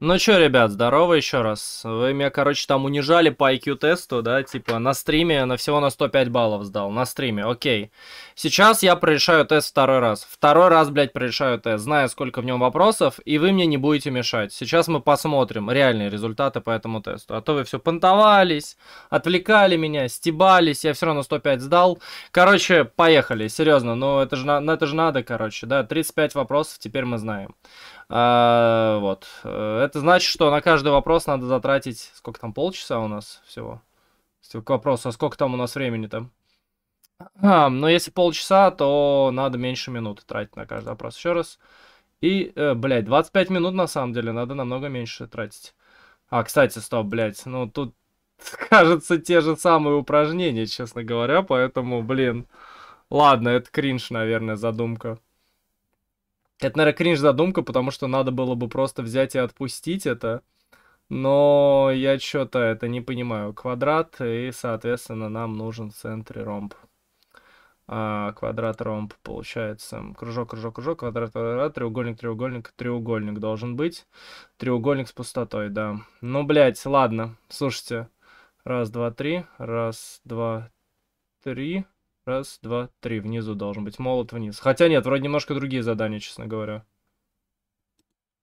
Ну чё, ребят, здорово еще раз. Вы меня, короче, там унижали по IQ-тесту, да, типа на стриме, на всего на 105 баллов сдал, на стриме, окей. Сейчас я прорешаю тест второй раз. Второй раз, блядь, прорешаю тест, знаю, сколько в нем вопросов, и вы мне не будете мешать. Сейчас мы посмотрим реальные результаты по этому тесту. А то вы все понтовались, отвлекали меня, стебались, я все равно 105 сдал. Короче, поехали, серьезно, ну это же надо, короче, да, 35 вопросов теперь мы знаем. Вот. Это значит, что на каждый вопрос надо затратить... Сколько там, полчаса у нас всего? К вопросу, а сколько там у нас времени там? Но если полчаса, то надо меньше минуты тратить на каждый вопрос. Еще раз. И, блядь, 25 минут на самом деле надо намного меньше тратить. А, кстати, стоп, блядь. Ну, тут, кажется, те же самые упражнения, честно говоря. Поэтому, блин... Ладно, это кринж, наверное, задумка. Это, наверное, кринж-задумка, потому что надо было бы просто взять и отпустить это. Но я что-то это не понимаю. Квадрат, и, соответственно, нам нужен в центре ромб. Квадрат-ромб получается. Кружок-кружок-кружок, квадрат-квадрат, треугольник-треугольник-треугольник должен быть. Треугольник с пустотой, да. Ну, блядь, ладно, слушайте. Раз, два, три. Раз, два, три. Раз, два, три. Внизу должен быть молот вниз. Хотя нет, вроде немножко другие задания, честно говоря.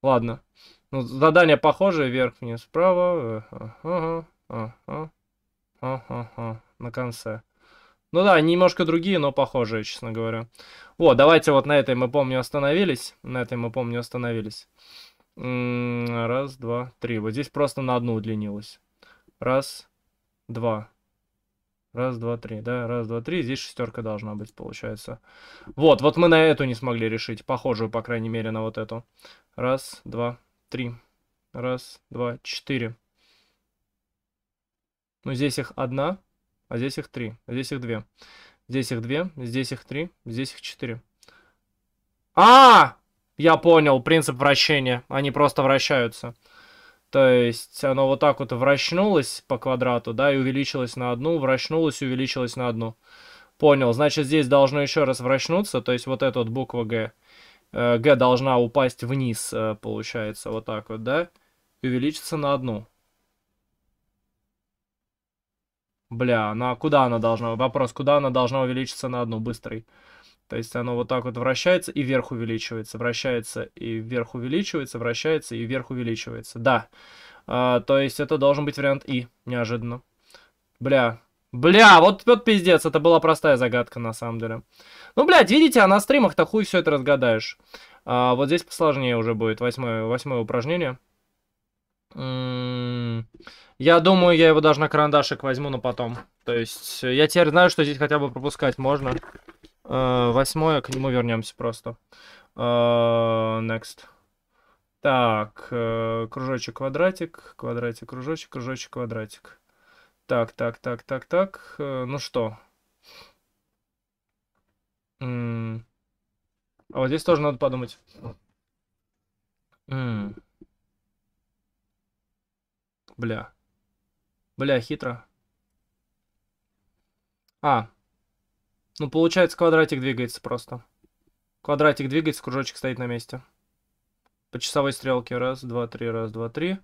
Ладно. Ну, задания похожие. Вверх, вниз, вправо. На конце. Ну да, немножко другие, но похожие, честно говоря. Вот, давайте вот на этой мы, помню, остановились. На этой мы, помню, остановились. Раз, два, три. Вот здесь просто на одну удлинилось. Раз, два. Раз, два, три, да, раз, два, три. Здесь шестерка должна быть, получается. Вот, вот мы на эту не смогли решить. Похожую, по крайней мере, на вот эту. Раз, два, три. Раз, два, четыре. Ну, здесь их одна, а здесь их три. А здесь их две. Здесь их две, здесь их три, здесь их четыре. А! Я понял принцип вращения. Они просто вращаются. То есть оно вот так вот вращнулось по квадрату, да, и увеличилось на одну, вращнулось и увеличилось на одну. Понял, значит, здесь должно еще раз вращнуться, то есть вот эта вот буква Г. Г должна упасть вниз, получается, вот так вот, да, и увеличиться на одну. Бля, куда она должна, вопрос, куда она должна увеличиться на одну, быстрый. То есть оно вот так вот вращается и вверх увеличивается, вращается и вверх увеличивается, вращается и вверх увеличивается. Да, то есть это должен быть вариант И, неожиданно. Бля, бля, вот пиздец, это была простая загадка на самом деле. Ну, блядь, видите, а на стримах-то хуй все это разгадаешь. Вот здесь посложнее уже будет, восьмое упражнение. Я думаю, я его даже на карандашик возьму, но потом. То есть я теперь знаю, что здесь хотя бы пропускать можно. Восьмое, к нему вернемся просто. Next. Так, кружочек, квадратик, квадратик, кружочек, кружочек, квадратик. Так, так, так, так, так. Ну что? А вот здесь тоже надо подумать. Бля. Бля, хитро. А. Ну, получается, квадратик двигается просто. Квадратик двигается, кружочек стоит на месте. По часовой стрелке. Раз, два, три, раз, два, три.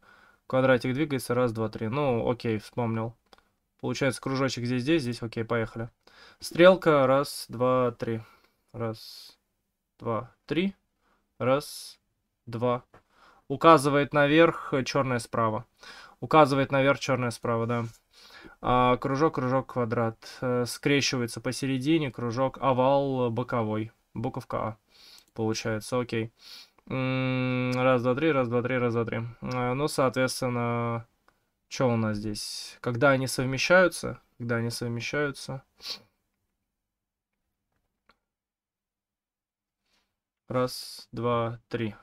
Квадратик двигается, раз, два, три. Ну, окей, вспомнил. Получается, кружочек здесь. Окей, поехали. Стрелка. Раз, два, три. Раз, два, три. Раз, два. Указывает наверх, черное справа. Указывает наверх, черное справа, да. Кружок, кружок, квадрат. Скрещивается посередине, кружок, овал, боковой. Буковка А. Получается, окей. Раз, два, три, раз, два, три, раз, два, три. Ну, соответственно, что у нас здесь? Когда они совмещаются? Когда они совмещаются? Раз, два, три.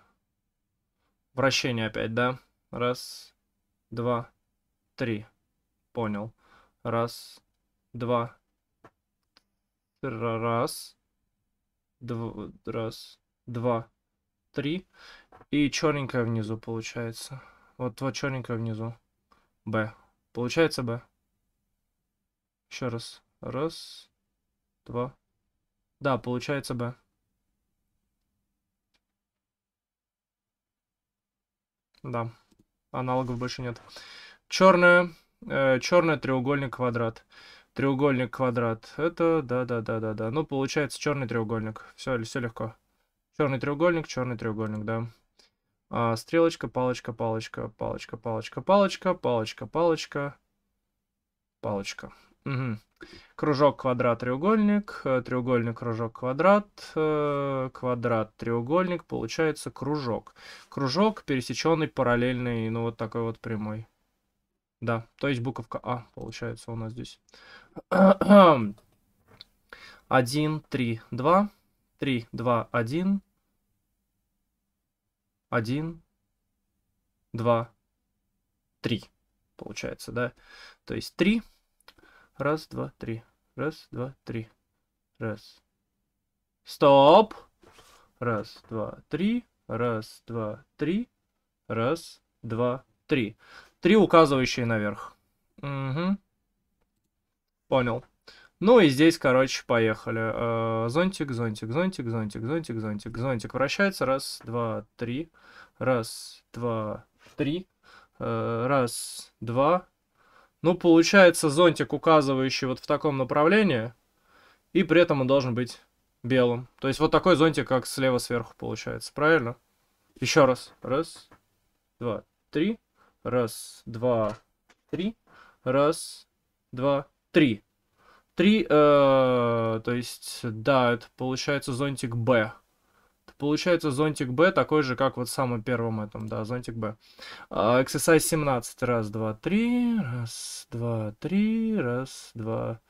Вращение опять, да? Раз, два, три. Понял. Раз, два, раз, раз, два, три. И черненькое внизу получается. Вот черненькое внизу. Б. Получается Б? Еще раз. Раз, два. Да, получается Б. Да. аналогов больше нет. Черная, черная, треугольник, квадрат. Треугольник, квадрат. Это, да. Ну, получается, черный треугольник. Все, все легко. Черный треугольник, да. А, стрелочка, палочка. Угу. Кружок, квадрат, треугольник. Треугольник, кружок, квадрат. Квадрат, треугольник. Получается кружок. Кружок, пересеченный параллельный, ну, вот такой вот прямой. Да, то есть буковка А получается у нас здесь. 1, 3, 2. 3, 2, 1. 1, 2, 3. Получается, да? То есть 3. Раз, два, три. Раз, два, три. Раз. Стоп! Раз, два, три. Раз, два, три. Раз, два, три. Три указывающие наверх. Угу. Понял. Ну и здесь, короче, поехали. Зонтик, зонтик, зонтик, зонтик, зонтик, зонтик. Зонтик вращается. Раз, два, три. Раз, два, три. Раз, два. Ну, получается, зонтик, указывающий вот в таком направлении. И при этом он должен быть белым. То есть вот такой зонтик, как слева сверху, получается. Правильно? Еще раз. Раз, два, три. Раз, два, три. Раз, два, три. Три, то есть, да, это получается зонтик Б. Это получается зонтик Б, такой же, как вот в самом первом этом, да, зонтик Б. Exercise 17. Раз, два, три. Раз, два, три. Раз, два.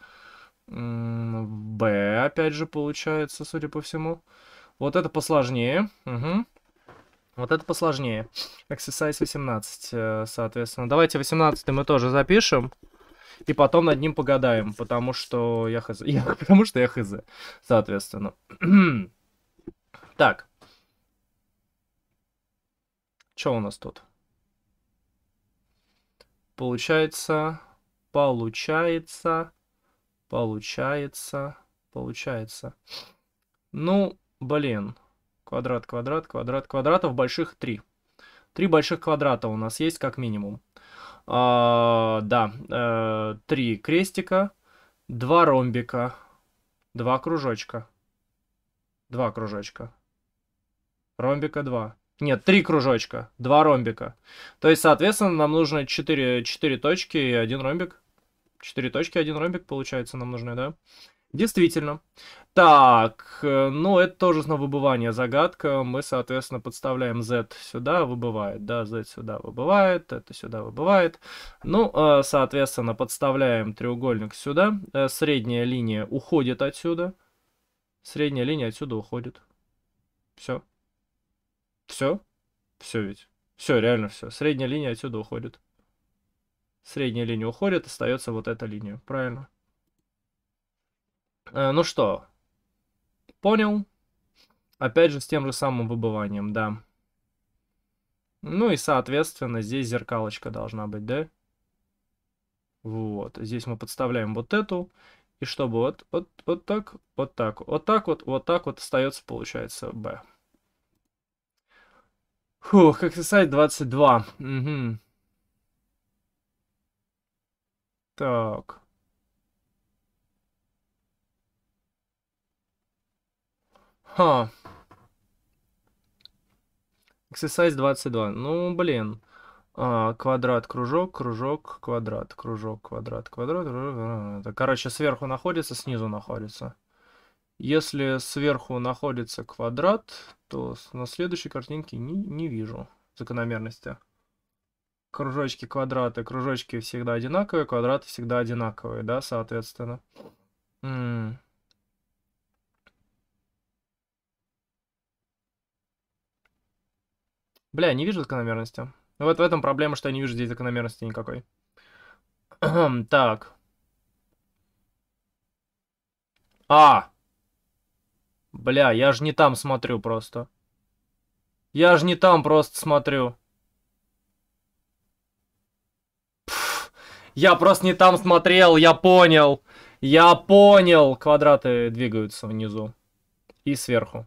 Б, опять же, получается, судя по всему. Вот это посложнее. Угу. Вот это посложнее. Exercise 18, соответственно. Давайте 18 мы тоже запишем. И потом над ним погадаем, потому что я хз. Потому что я хз, соответственно. Так. Что у нас тут? Получается. Ну, блин. Квадратов больших 3. 3 больших квадрата у нас есть как минимум. Да, 3 крестика, 2 ромбика, 2 кружочка. 2 кружочка. Ромбика 2. Нет, 3 кружочка, 2 ромбика. То есть, соответственно, нам нужно 4 точки и 1 ромбик. 4 точки и 1 ромбик, получается, нам нужны, да? Действительно. Так, ну это тоже снова выбывание, загадка. Мы, соответственно, подставляем Z сюда, выбывает. Да, Z сюда выбывает, это сюда выбывает. Ну, соответственно, подставляем треугольник сюда. Средняя линия уходит отсюда. Средняя линия отсюда уходит. Все. Все? Все ведь. Все, реально все. Средняя линия отсюда уходит. Средняя линия уходит, остается вот эта линия. Правильно. Ну что, понял. Опять же, с тем же самым выбыванием, да. Ну и, соответственно, здесь зеркалочка должна быть, да? Вот, здесь мы подставляем вот эту. И чтобы вот так вот остается, получается, B. Фух, как сайт 22. Угу. Так. Ха. Exercise 22. Ну, блин. Квадрат, кружок, кружок, квадрат, кружок, квадрат, квадрат. Короче, сверху находится, снизу находится. Если сверху находится квадрат, то на следующей картинке не вижу закономерности. Кружочки, квадраты, кружочки всегда одинаковые, квадраты всегда одинаковые, да, соответственно. Бля, не вижу закономерности. Вот в этом проблема, что я не вижу здесь закономерности никакой. Так. А! Бля, я же не там смотрю просто. Я же не там просто смотрю. Пфф, я просто не там смотрел, я понял. Я понял. Квадраты двигаются внизу. И сверху.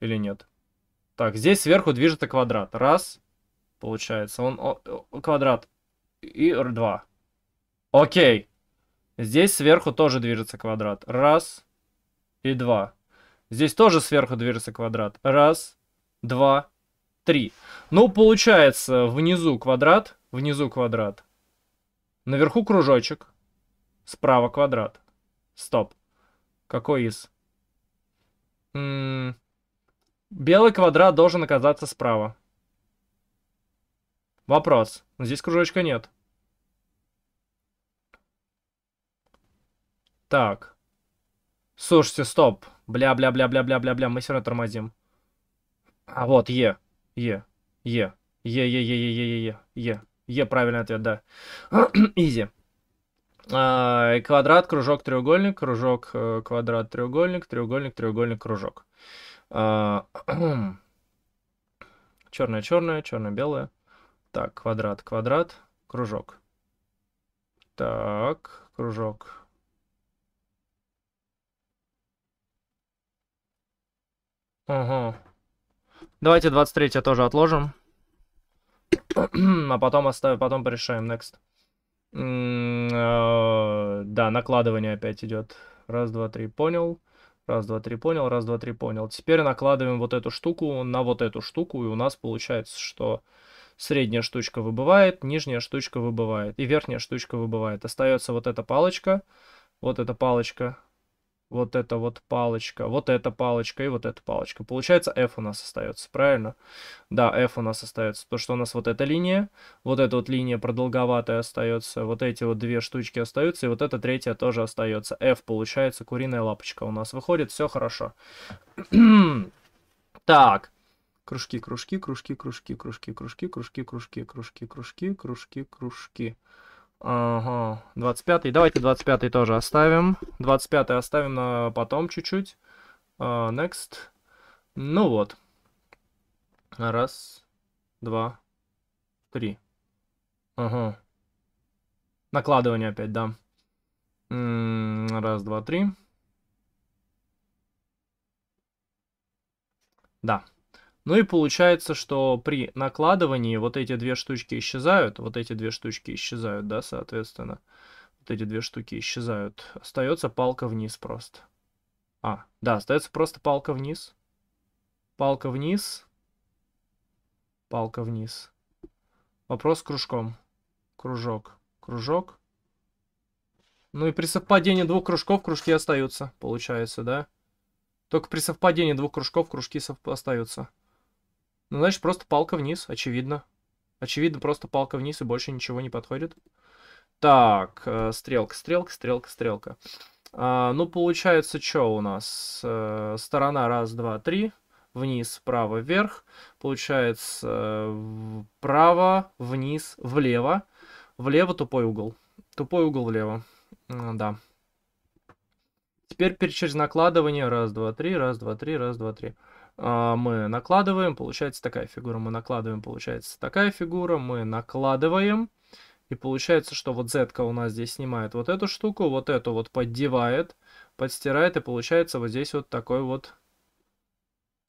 Или нет? Так, здесь сверху движется квадрат. Раз. получается. Он квадрат и 2. Окей. Здесь сверху тоже движется квадрат. Раз и 2. Здесь тоже сверху движется квадрат. Раз, 2, 3. Ну, получается, внизу квадрат, наверху кружочек, справа квадрат. Стоп. Какой из? Белый квадрат должен оказаться справа. Вопрос. Здесь кружочка нет. Так. Слушайте, стоп. Бля-бля-бля-бля-бля-бля-бля. Мы все равно тормозим. А вот Е. Е. Е. Е-е-е-е-е-е-е. Е. Правильный ответ, да. Изи. Квадрат, кружок, треугольник, кружок, квадрат, треугольник, треугольник, треугольник, кружок. Черное, черное, черное, белое. Так, квадрат, квадрат, кружок. Так, кружок. Ага. Давайте 23 тоже отложим. А потом оставим, потом порешаем. Next. Да, накладывание опять идет. Раз, два, три, понял. Раз, два, три, понял. Раз, два, три, понял. Теперь накладываем вот эту штуку на вот эту штуку. И у нас получается, что средняя штучка выбывает, нижняя штучка выбывает. И верхняя штучка выбывает. Остается вот эта палочка. Вот эта палочка. Вот эта вот палочка. Вот эта палочка и вот эта палочка. Получается, F у нас остается, правильно? Да, F у нас остается. Потому что у нас вот эта линия. Вот эта вот линия продолговатая остается. Вот эти вот две штучки остаются. И вот эта третья тоже остается. F получается, куриная лапочка у нас выходит. Все хорошо. Так. Кружки, кружки, кружки, кружки, кружки, кружки, кружки, кружки, кружки, кружки, кружки, кружки. Ага, 25-й. Давайте 25-й тоже оставим. 25-й оставим на потом чуть-чуть. Next. Ну вот. Раз, два, три. Ага. Накладывание опять, да. Раз, два, три. Да. Ну и получается, что при накладывании вот эти две штучки исчезают. Вот эти две штучки исчезают, да, соответственно. Вот эти две штуки исчезают. Остается палка вниз просто. А, да, остается просто палка вниз. Палка вниз. Палка вниз. Вопрос с кружком. Кружок. Кружок. Ну и при совпадении двух кружков кружки остаются, получается, да? Только при совпадении двух кружков кружки остаются. Ну, значит, просто палка вниз, очевидно. Очевидно, просто палка вниз, и больше ничего не подходит. Так, стрелка, стрелка, стрелка, стрелка. Ну, получается, что у нас? Сторона 1, 2, 3. Вниз, вправо, вверх. Получается, вправо, вниз, влево. Влево тупой угол. Тупой угол влево. Да. Теперь через накладывание. Раз, два, три, раз, два, три, раз, два, три. Мы накладываем, получается такая фигура. Мы накладываем, получается такая фигура. Мы накладываем. И получается, что вот Z-ка у нас здесь снимает вот эту штуку. Вот эту вот поддевает, подстирает. И получается вот здесь вот такой вот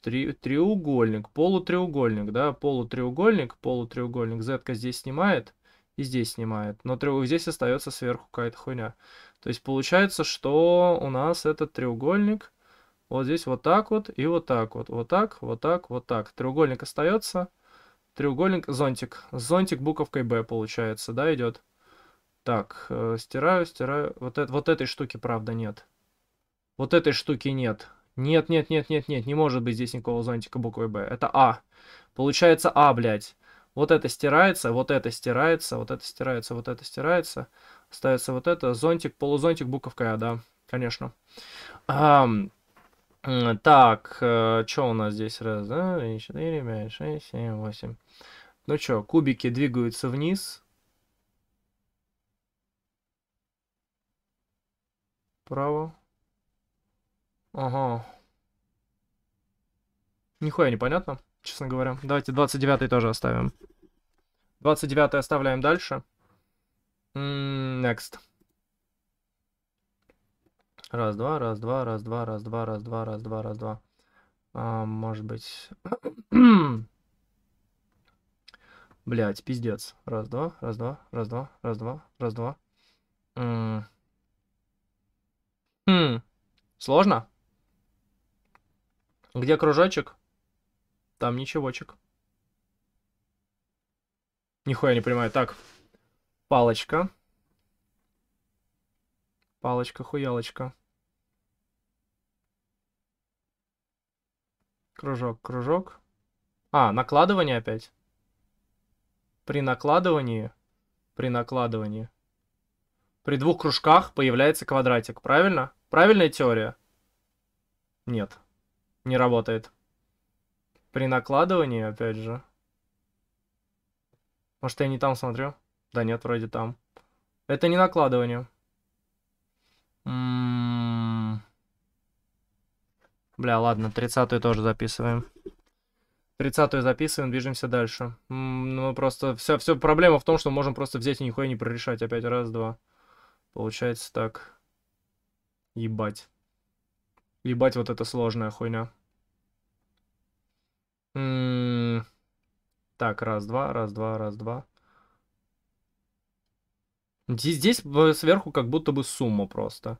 треугольник. Полутреугольник, да, полутреугольник. Полутреугольник. Z-ка здесь снимает и здесь снимает. Но здесь остается сверху какая-то хуйня. То есть получается, что у нас этот треугольник вот здесь вот так вот и вот так вот. Вот так, вот так, вот так. Треугольник остается. Треугольник, зонтик. Зонтик буковкой B получается, да, идет. Так, стираю, стираю. Вот этой штуки, правда, нет. Вот этой штуки нет. Нет, нет, нет, нет, нет. Не может быть здесь никакого зонтика буквой B. Это А. Получается А, блядь. Вот это стирается, вот это стирается, вот это стирается, вот это стирается. Остается вот это, зонтик, полузонтик, буковка А, да, конечно. Так, что у нас здесь? Раз, два, три, четыре, пять, шесть, семь, восемь. Ну что, кубики двигаются вниз. Вправо. Ага. Нихуя непонятно, честно говоря. Давайте 29-й тоже оставим. 29-й оставляем дальше. Next. Раз, два, раз, два, раз, два, раз, два, раз, два, раз, два, раз, два. Может быть... Блядь, пиздец. Раз-два, раз-два, раз-два, раз-два, раз-два. Сложно? Где кружочек? Там ничегочек. Нихуя не понимаю. Так. Палочка. Палочка-хуялочка. Кружок, кружок. А, накладывание опять. При накладывании. При двух кружках появляется квадратик. Правильно? Правильная теория? Нет. Не работает. При накладывании, опять же. Может, я не там смотрю? Да нет, вроде там. Это не накладывание. Бля, ладно, 30-ю тоже записываем. 30-ю записываем, движемся дальше. Ну, просто вся проблема в том, что можем просто взять и нихуя не прорешать. Опять раз, два. Получается так. Ебать. Ебать, вот это сложная хуйня. Так, раз, два, раз, два, раз, два. Здесь сверху как будто бы сумма просто.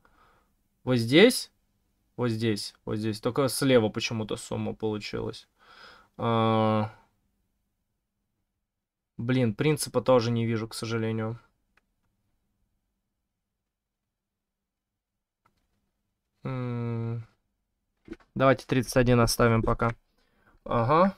Вот здесь, вот здесь, вот здесь. Только слева почему-то сумма получилась. Блин, принципа тоже не вижу, к сожалению. Давайте 31 оставим пока. Ага.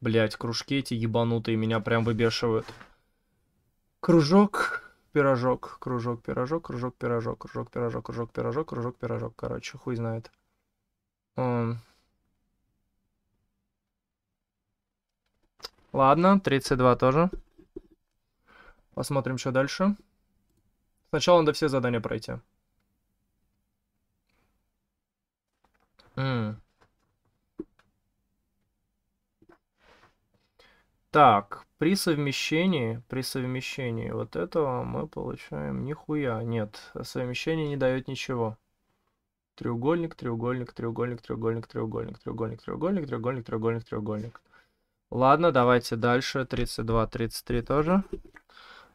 Блять, кружки эти ебанутые меня прям выбешивают. Кружок, пирожок, кружок, пирожок, кружок, пирожок, кружок, пирожок, кружок, пирожок, кружок, пирожок. Короче, хуй знает. Ладно, 32 тоже. Посмотрим, что дальше. Сначала надо все задания пройти. Так, при совмещении вот этого мы получаем нихуя. Нет, совмещение не дает ничего. Треугольник, треугольник, треугольник, треугольник, треугольник, треугольник, треугольник, треугольник, треугольник, треугольник. Ладно, давайте дальше. 32, 33 тоже.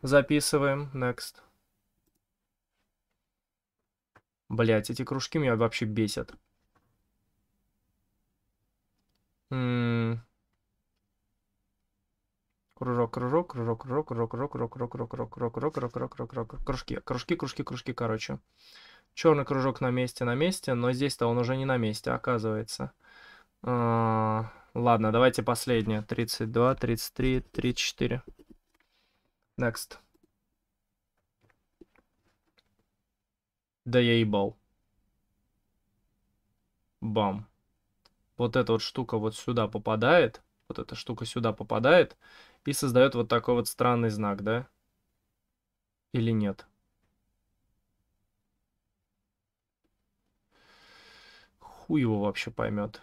Записываем. Next. Блять, эти кружки меня вообще бесят. Кружок, кружок, кружок, кружок, кружок, кружок, кружок, кружок, кружок, кружок, кружок, кружок, кружок, кружок, кружки, кружки, кружки, кружки, короче. Черный кружок на месте, но здесь-то он уже не на месте, оказывается. Ладно, давайте последнее. 32, 33, 34. Next. Да я ебал. Бам. Вот эта вот штука вот сюда попадает. Вот эта штука сюда попадает и создает вот такой вот странный знак, да? Или нет? Хуй его вообще поймет.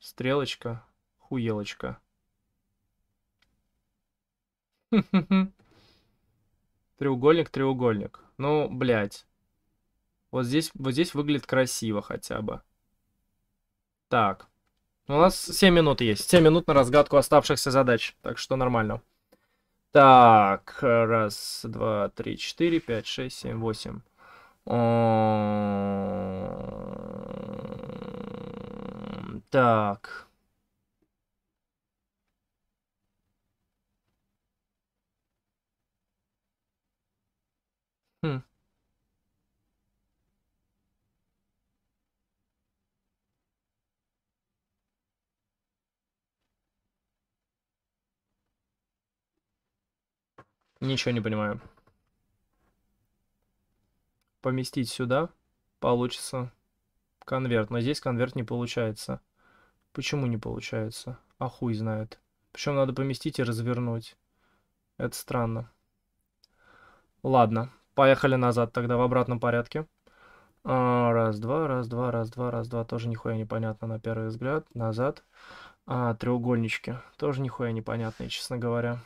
Стрелочка, хуелочка. Треугольник, треугольник. Ну, блядь. Вот здесь выглядит красиво хотя бы. Так. У нас 7 минут есть. 7 минут на разгадку оставшихся задач. Так что нормально. Так. Раз, два, три, четыре, пять, шесть, семь, восемь. Так. Ничего не понимаю. Поместить сюда получится конверт. Но здесь конверт не получается. Почему не получается? А хуй знает. Причем надо поместить и развернуть. Это странно. Ладно. Поехали назад тогда в обратном порядке. Раз, два, раз, два, раз, два, раз, два. Тоже нихуя непонятно на первый взгляд. Назад. Треугольнички. Тоже нихуя непонятные, честно говоря.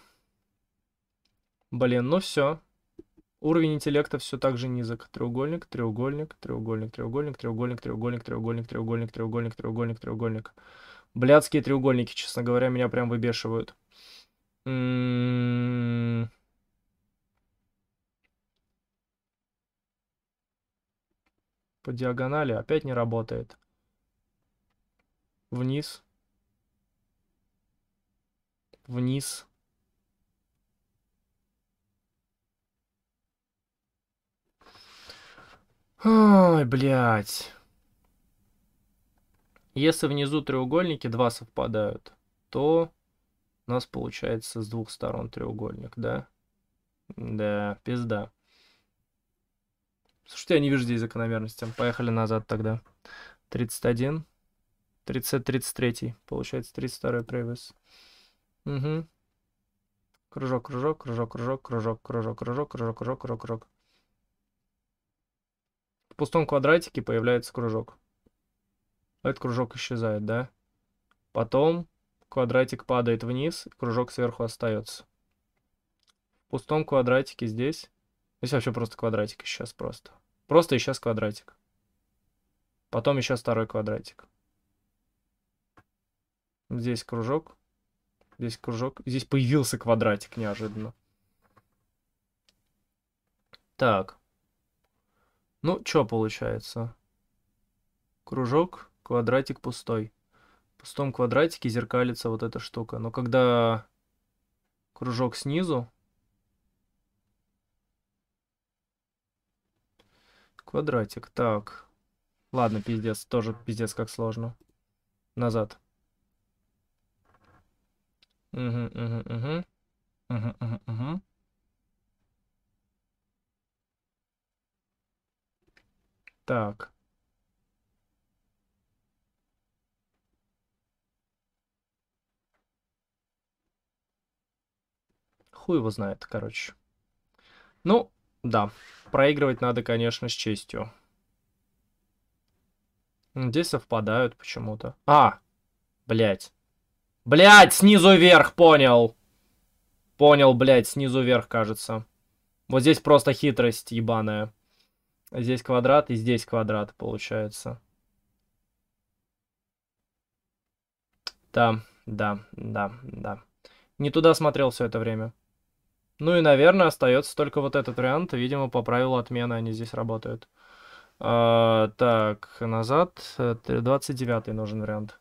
Блин, ну все. Уровень интеллекта все так же низок. Треугольник, треугольник, треугольник, треугольник, треугольник, треугольник, треугольник, треугольник, треугольник, треугольник, треугольник. Блядские треугольники, честно говоря, меня прям выбешивают. По диагонали опять не работает. Вниз. Вниз. Ой, блядь. Если внизу треугольники два совпадают, то у нас получается с двух сторон треугольник, да? Да, пизда. Слушайте, я не вижу здесь закономерности. Поехали назад тогда. 31. 30, 33. Получается 32 превес. Угу. Кружок, кружок, кружок, кружок, кружок, кружок, кружок, кружок, кружок, кружок, кружок. В пустом квадратике появляется кружок. Этот кружок исчезает, да? Потом квадратик падает вниз, кружок сверху остается. В пустом квадратике здесь... Здесь вообще просто квадратик исчез просто. Просто исчез квадратик. Потом исчез второй квадратик. Здесь кружок. Здесь кружок. Здесь появился квадратик неожиданно. Так. Ну, что получается? Кружок, квадратик пустой. В пустом квадратике зеркалится вот эта штука. Но когда кружок снизу, квадратик, так. Ладно, пиздец, тоже пиздец как сложно. Назад. Угу, угу, угу. Угу, угу, угу. Так. Хуй его знает, короче. Ну, да. Проигрывать надо, конечно, с честью. Здесь совпадают почему-то. А! Блядь. Блядь, снизу вверх, понял. Понял, блядь, снизу вверх, кажется. Вот здесь просто хитрость ебаная. Здесь квадрат и здесь квадрат получается. Да, да, да, да. Не туда смотрел все это время. Ну и, наверное, остается только вот этот вариант. Видимо, по правилу отмены они здесь работают. Так, назад. 29-й нужен вариант.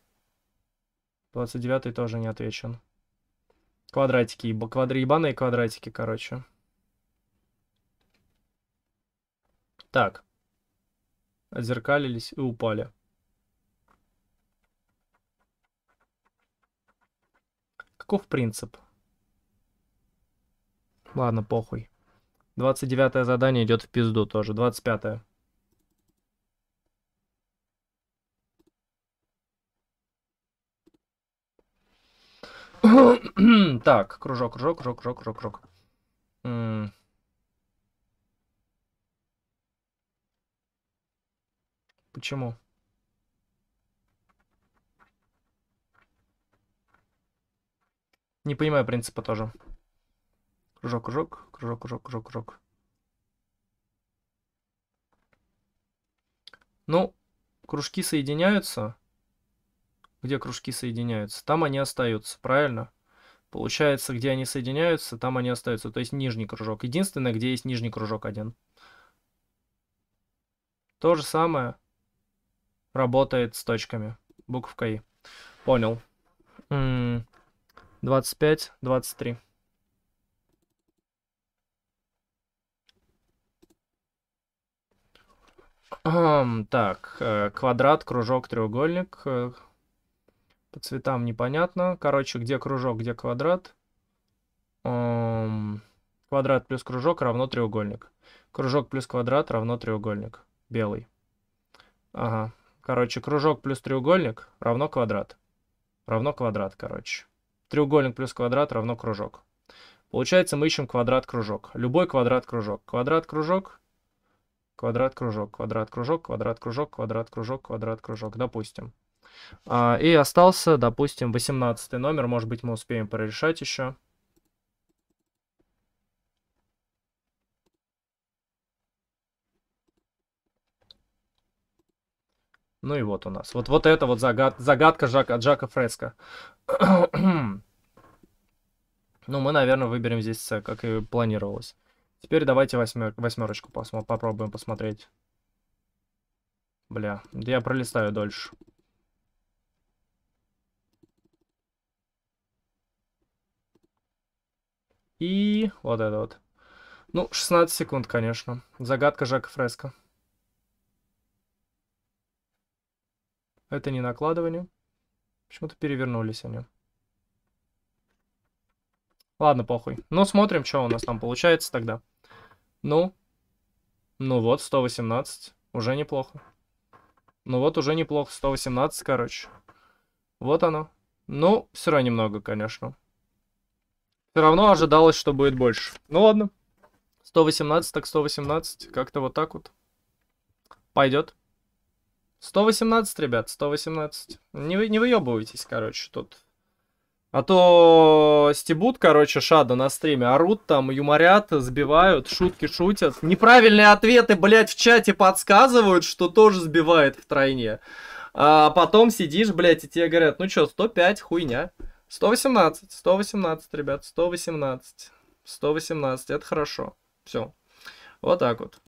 29-й тоже не отвечен. Квадратики, ебаные квадратики, короче. Так, отзеркалились и упали. Каков принцип? Ладно, похуй. 29-е задание идет в пизду тоже. 25-е. Так, кружок, кружок, кружок, кружок, кружок, кружок. Почему? Не понимаю принципа тоже. Кружок, кружок, кружок, кружок, кружок, кружок. Ну, кружки соединяются. Где кружки соединяются? Там они остаются, правильно? Получается, где они соединяются, там они остаются. То есть нижний кружок. Единственное, где есть нижний кружок один. То же самое. Работает с точками. Буковка И. Понял. 25, 23. Так, квадрат, кружок, треугольник. По цветам непонятно. Короче, где кружок, где квадрат. Квадрат плюс кружок равно треугольник. Кружок плюс квадрат равно треугольник. Белый. Ага. Короче, кружок плюс треугольник равно квадрат. Равно квадрат, короче. Треугольник плюс квадрат равно кружок. Получается, мы ищем квадрат-кружок. Любой квадрат-кружок. Квадрат-кружок. Квадрат-кружок. Квадрат-кружок. Квадрат-кружок. Квадрат-кружок. Квадрат-кружок. Допустим. И остался, допустим, 18 номер. Может быть, мы успеем порешать еще. Ну и вот у нас. Вот это вот загадка Джака Фреско. Ну, мы, наверное, выберем здесь С, как и планировалось. Теперь давайте восьмерочку попробуем посмотреть. Бля, да я пролистаю дольше. И вот это вот. Ну, 16 секунд, конечно. Загадка Жака Фреско. Это не накладывание. Почему-то перевернулись они. Ладно, похуй. Ну, смотрим, что у нас там получается тогда. Ну вот, 118. Уже неплохо. Ну вот, уже неплохо. 118, короче. Вот оно. Ну, все равно немного, конечно. Все равно ожидалось, что будет больше. Ну ладно. 118, так 118. Как-то вот так вот. Пойдет. 118, ребят, 118. Не выебывайтесь, короче, тут. А то стебут, короче, Шада на стриме. Орут там, юморят, сбивают, шутки шутят. Неправильные ответы, блядь, в чате подсказывают, что тоже сбивает втройне. А потом сидишь, блядь, и тебе говорят, ну чё, 105, хуйня. 118, 118, ребят, 118. 118, это хорошо. Все. Вот так вот.